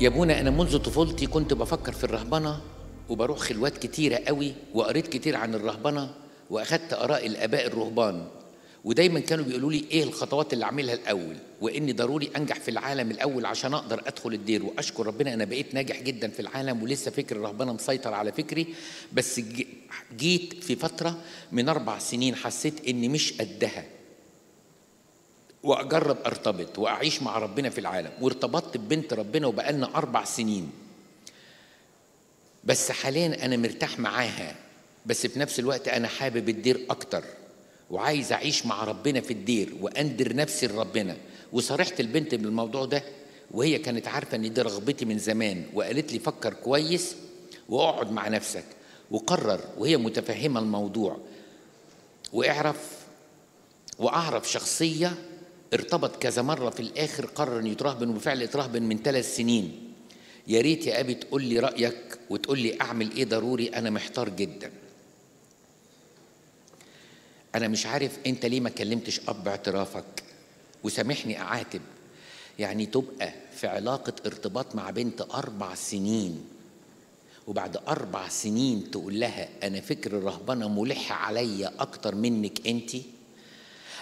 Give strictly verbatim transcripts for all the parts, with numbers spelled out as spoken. يا ابونا أنا منذ طفولتي كنت بفكر في الرهبنة وبروح خلوات كتيرة قوي، وقريت كتير عن الرهبنة وأخدت آراء الآباء الرهبان، ودايما كانوا بيقولوا لي إيه الخطوات اللي أعملها الأول، وإني ضروري أنجح في العالم الأول عشان أقدر أدخل الدير. وأشكر ربنا أنا بقيت ناجح جدا في العالم، ولسه فكر الرهبنة مسيطر على فكري. بس جيت في فترة من أربع سنين حسيت إني مش قدها، وأجرب أرتبط وأعيش مع ربنا في العالم، وارتبطت ببنت ربنا وبقالنا أربع سنين. بس حاليا أنا مرتاح معاها، بس في نفس الوقت أنا حابب الدير أكتر، وعايز أعيش مع ربنا في الدير وأندر نفسي لربنا. وصرحت البنت بالموضوع ده، وهي كانت عارفة إن دي رغبتي من زمان، وقالت لي فكر كويس وأقعد مع نفسك وقرر، وهي متفهمة الموضوع. وأعرف وأعرف شخصية ارتبط كذا مرة، في الآخر قرر أن يترهبن، وبفعل اترهبن من ثلاث سنين. يا ريت يا أبي تقول لي رأيك وتقول لي أعمل إيه ضروري، أنا محتار جدا. أنا مش عارف أنت ليه ما كلمتش أب باعترافك، وسامحني أعاتب. يعني تبقى في علاقة ارتباط مع بنت أربع سنين، وبعد أربع سنين تقول لها أنا فكر الرهبنة ملح عليا أكتر منك أنتِ.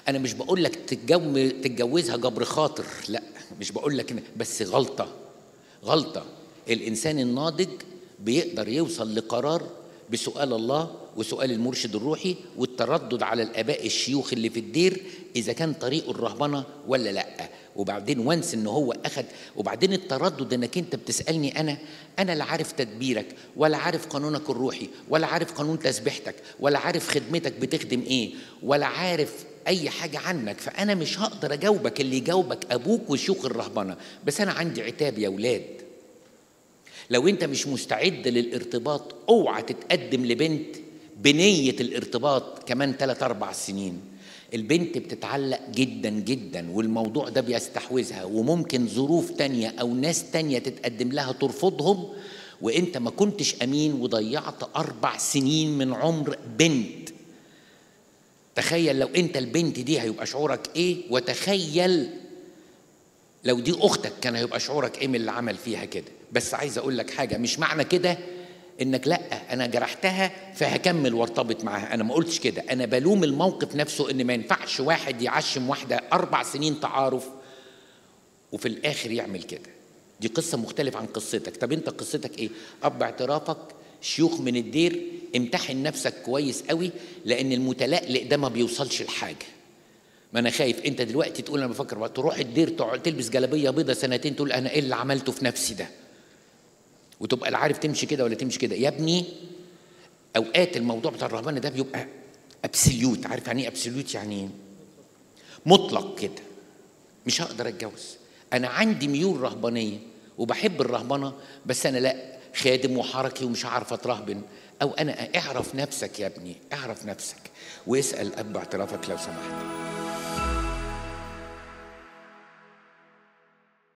أنا مش بقول لك تتجو... تتجوزها جبر خاطر، لا مش بقول لك، بس غلطة غلطة. الإنسان الناضج بيقدر يوصل لقرار بسؤال الله وسؤال المرشد الروحي والتردد على الآباء الشيوخ اللي في الدير إذا كان طريقه الرهبنة ولا لأ. وبعدين وانس إن هو أخد، وبعدين التردد إنك أنت بتسألني أنا، أنا لا عارف تدبيرك ولا عارف قانونك الروحي ولا عارف قانون تسبيحتك ولا عارف خدمتك بتخدم إيه ولا عارف أي حاجة عنك، فأنا مش هقدر أجاوبك. اللي يجاوبك أبوك وشيوخ الرهبنة. بس أنا عندي عتاب يا ولاد، لو أنت مش مستعد للارتباط أوعى تتقدم لبنت بنية الارتباط كمان ثلاث أربع سنين. البنت بتتعلق جدا جدا، والموضوع ده بيستحوذها، وممكن ظروف تانية أو ناس تانية تتقدم لها ترفضهم، وأنت ما كنتش أمين وضيعت أربع سنين من عمر بنت. تخيل لو أنت البنت دي هيبقى شعورك إيه، وتخيل لو دي أختك كان هيبقى شعورك إيه من اللي عمل فيها كده. بس عايز أقول لك حاجة، مش معنى كده إنك لأ أنا جرحتها فهكمل وارتبط معاها، أنا ما قلتش كده. أنا بلوم الموقف نفسه، إن ما ينفعش واحد يعشم واحدة أربع سنين تعارف وفي الآخر يعمل كده. دي قصة مختلفة عن قصتك. طب أنت قصتك إيه؟ أب اعترافك، شيوخ من الدير. امتحن نفسك كويس قوي، لأن المتلقلق ده ما بيوصلش لحاجة. ما أنا خايف أنت دلوقتي تقول أنا بفكر، تروح الدير تلبس جلابية بيضة سنتين تقول أنا إيه اللي عملته في نفسي ده، وتبقى لا عارف تمشي كده ولا تمشي كده. يا ابني أوقات الموضوع بتاع الرهبنة ده بيبقى أبسليوت. عارف يعني إيه أبسليوت؟ يعني مطلق كده، مش هقدر أتجوز. أنا عندي ميول رهبانية وبحب الرهبنة، بس أنا لأ خادم وحركي ومش عارف أترهبن. أو أنا أعرف نفسك يا ابني، أعرف نفسك واسأل أب اعترافك لو سمحت.